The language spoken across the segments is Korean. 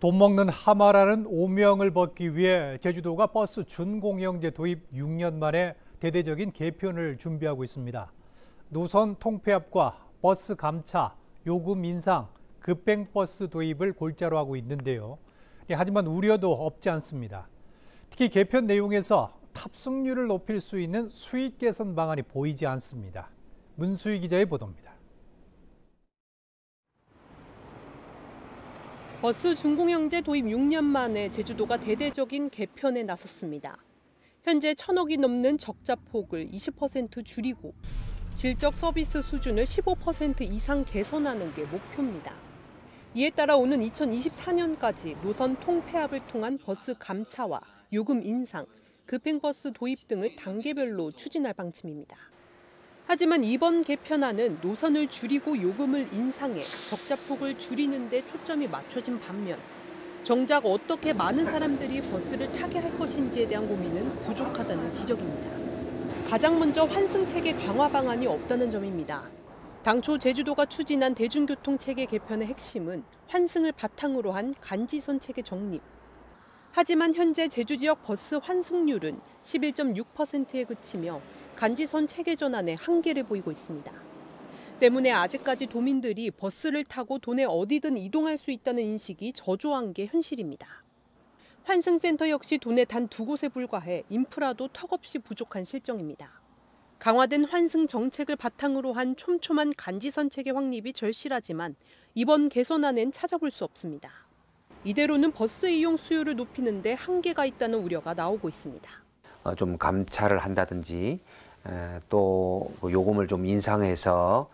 돈 먹는 하마라는 오명을 벗기 위해 제주도가 버스 준공영제 도입 6년 만에 대대적인 개편을 준비하고 있습니다. 노선 통폐합과 버스 감차, 요금 인상, 급행버스 도입을 골자로 하고 있는데요. 하지만 우려도 없지 않습니다. 특히 개편 내용에서 탑승률을 높일 수 있는 수익 개선 방안이 보이지 않습니다. 문수희 기자의 보도입니다. 버스 준공영제 도입 6년 만에 제주도가 대대적인 개편에 나섰습니다. 현재 1,000억이 넘는 적자 폭을 20% 줄이고 질적 서비스 수준을 15% 이상 개선하는 게 목표입니다. 이에 따라 오는 2024년까지 노선 통폐합을 통한 버스 감차와 요금 인상, 급행버스 도입 등을 단계별로 추진할 방침입니다. 하지만 이번 개편안은 노선을 줄이고 요금을 인상해 적자폭을 줄이는 데 초점이 맞춰진 반면 정작 어떻게 많은 사람들이 버스를 타게 할 것인지에 대한 고민은 부족하다는 지적입니다. 가장 먼저 환승체계 강화 방안이 없다는 점입니다. 당초 제주도가 추진한 대중교통체계 개편의 핵심은 환승을 바탕으로 한 간지선 체계 정립. 하지만 현재 제주 지역 버스 환승률은 11.6%에 그치며 간지선 체계 전환의 한계를 보이고 있습니다. 때문에 아직까지 도민들이 버스를 타고 도내 어디든 이동할 수 있다는 인식이 저조한 게 현실입니다. 환승센터 역시 도내 단 2곳에 불과해 인프라도 턱없이 부족한 실정입니다. 강화된 환승 정책을 바탕으로 한 촘촘한 간지선 체계 확립이 절실하지만 이번 개선안엔 찾아볼 수 없습니다. 이대로는 버스 이용 수요를 높이는 데 한계가 있다는 우려가 나오고 있습니다. 좀 감차를 한다든지 또 요금을 좀 인상해서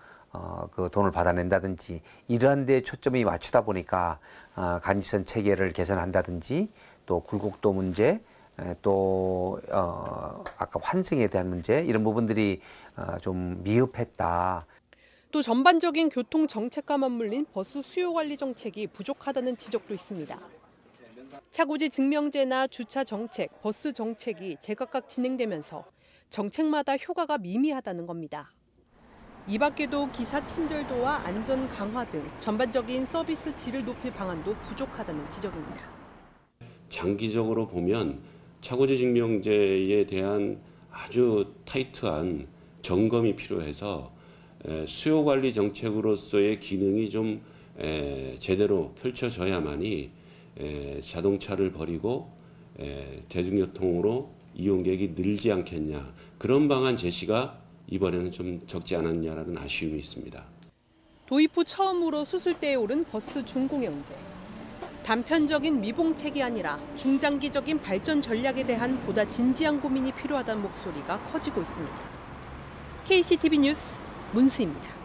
그 돈을 받아낸다든지 이러한 데 초점이 맞추다 보니까 간지선 체계를 개선한다든지 또 굴곡도 문제 또 아까 환승에 대한 문제 이런 부분들이 좀 미흡했다. 또 전반적인 교통 정책과 맞물린 버스 수요 관리 정책이 부족하다는 지적도 있습니다. 차고지 증명제나 주차 정책, 버스 정책이 제각각 진행되면서 정책마다 효과가 미미하다는 겁니다. 이 밖에도 기사 친절도와 안전 강화 등 전반적인 서비스 질을 높일 방안도 부족하다는 지적입니다. 장기적으로 보면 차고지 증명제에 대한 아주 타이트한 점검이 필요해서 수요 관리 정책으로서의 기능이 좀 제대로 펼쳐져야만이 자동차를 버리고 대중교통으로 이용객이 늘지 않겠냐. 그런 방안 제시가 이번에는 좀 적지 않았냐라는 아쉬움이 있습니다. 도입 후 처음으로 수술대에 오른 버스 준공영제. 단편적인 미봉책이 아니라 중장기적인 발전 전략에 대한 보다 진지한 고민이 필요하다는 목소리가 커지고 있습니다. KCTV 뉴스 문수희입니다.